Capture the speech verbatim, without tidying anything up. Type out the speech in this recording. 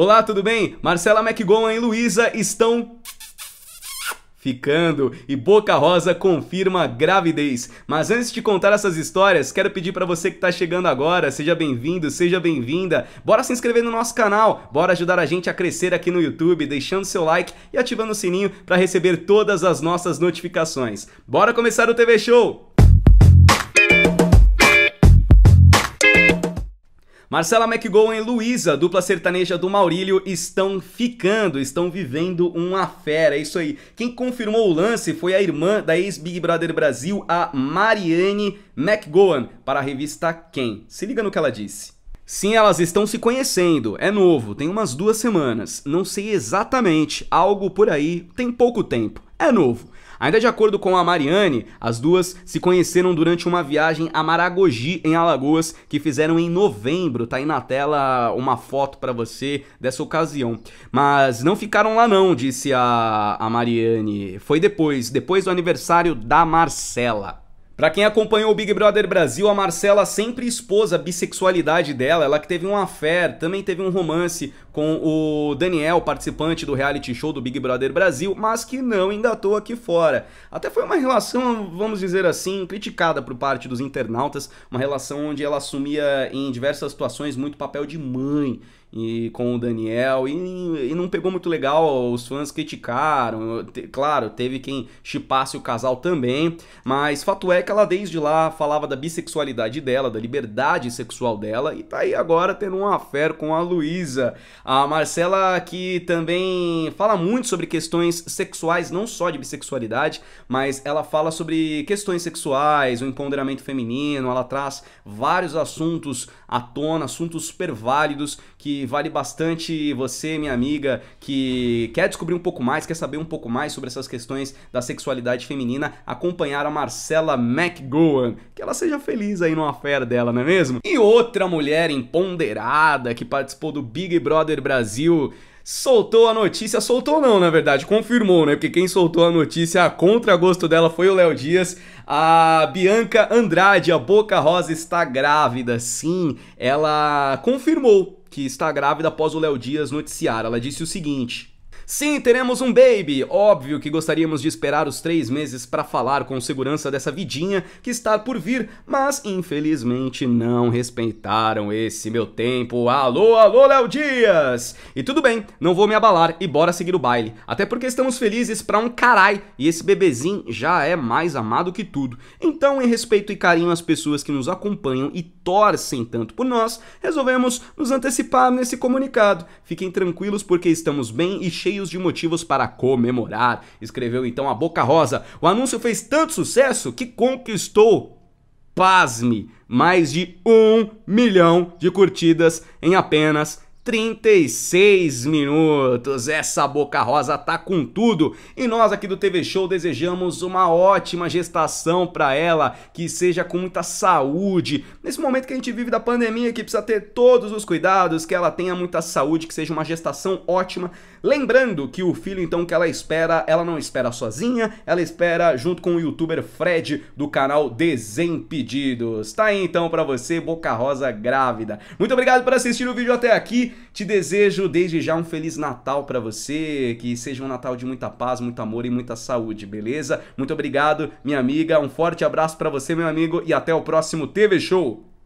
Olá, tudo bem? Marcela McGowan e Luísa estão ficando e Boca Rosa confirma a gravidez. Mas antes de contar essas histórias, quero pedir para você que tá chegando agora, seja bem-vindo, seja bem-vinda. Bora se inscrever no nosso canal, bora ajudar a gente a crescer aqui no YouTube, deixando seu like e ativando o sininho para receber todas as nossas notificações. Bora começar o T V Show! Marcela McGowan e Luísa, dupla sertaneja do Maurílio, estão ficando, estão vivendo uma fera, é isso aí. Quem confirmou o lance foi a irmã da ex-Big Brother Brasil, a Marcela McGowan, para a revista Quem. Se liga no que ela disse. Sim, elas estão se conhecendo, é novo, tem umas duas semanas, não sei exatamente, algo por aí, tem pouco tempo, é novo. Ainda de acordo com a Marcela, as duas se conheceram durante uma viagem a Maragogi, em Alagoas, que fizeram em novembro. Tá aí na tela uma foto pra você dessa ocasião. Mas não ficaram lá não, disse a, a Marcela. Foi depois, depois do aniversário da Marcela. Pra quem acompanhou o Big Brother Brasil, a Marcela sempre expôs a bissexualidade dela, ela que teve um affair, também teve um romance com o Daniel, participante do reality show do Big Brother Brasil, mas que não engatou aqui fora. Até foi uma relação, vamos dizer assim, criticada por parte dos internautas, uma relação onde ela assumia em diversas situações muito papel de mãe, e com o Daniel, e, e não pegou muito legal, os fãs criticaram, te, claro, teve quem chipasse o casal também, mas fato é que ela desde lá falava da bissexualidade dela, da liberdade sexual dela, e tá aí agora tendo um affair com a Luísa. A Marcela que também fala muito sobre questões sexuais, não só de bissexualidade, mas ela fala sobre questões sexuais, o empoderamento feminino, ela traz vários assuntos à tona, assuntos super válidos, que vale bastante você, minha amiga, que quer descobrir um pouco mais, quer saber um pouco mais sobre essas questões da sexualidade feminina, acompanhar a Marcela McGowan. Que ela seja feliz aí numa fera dela, não é mesmo? E outra mulher empoderada que participou do Big Brother Brasil soltou a notícia, soltou não, na verdade, confirmou, né? Porque quem soltou a notícia a contragosto dela foi o Léo Dias. A Bianca Andrade, a Boca Rosa, está grávida, sim. Ela confirmou que está grávida após o Léo Dias noticiar. Ela disse o seguinte: sim, teremos um baby. Óbvio que gostaríamos de esperar os três meses para falar com segurança dessa vidinha que está por vir, mas infelizmente não respeitaram esse meu tempo. Alô, alô, Léo Dias! E tudo bem, não vou me abalar e bora seguir o baile. Até porque estamos felizes pra um carai e esse bebezinho já é mais amado que tudo. Então, em respeito e carinho às pessoas que nos acompanham e torcem tanto por nós, resolvemos nos antecipar nesse comunicado. Fiquem tranquilos porque estamos bem e cheios de motivos para comemorar, escreveu então a Boca Rosa. O anúncio fez tanto sucesso que conquistou, pasme, mais de um milhão de curtidas em apenas trinta e seis minutos. Essa Boca Rosa tá com tudo e nós aqui do T V Show desejamos uma ótima gestação para ela, que seja com muita saúde. Nesse momento que a gente vive da pandemia, que precisa ter todos os cuidados, que ela tenha muita saúde, que seja uma gestação ótima. Lembrando que o filho então que ela espera, ela não espera sozinha, ela espera junto com o youtuber Fred do canal Desimpedidos. Tá aí então para você, Boca Rosa grávida. Muito obrigado por assistir o vídeo até aqui. Te desejo desde já um Feliz Natal pra você, que seja um Natal de muita paz, muito amor e muita saúde, beleza? Muito obrigado, minha amiga, um forte abraço pra você, meu amigo, e até o próximo T V Show!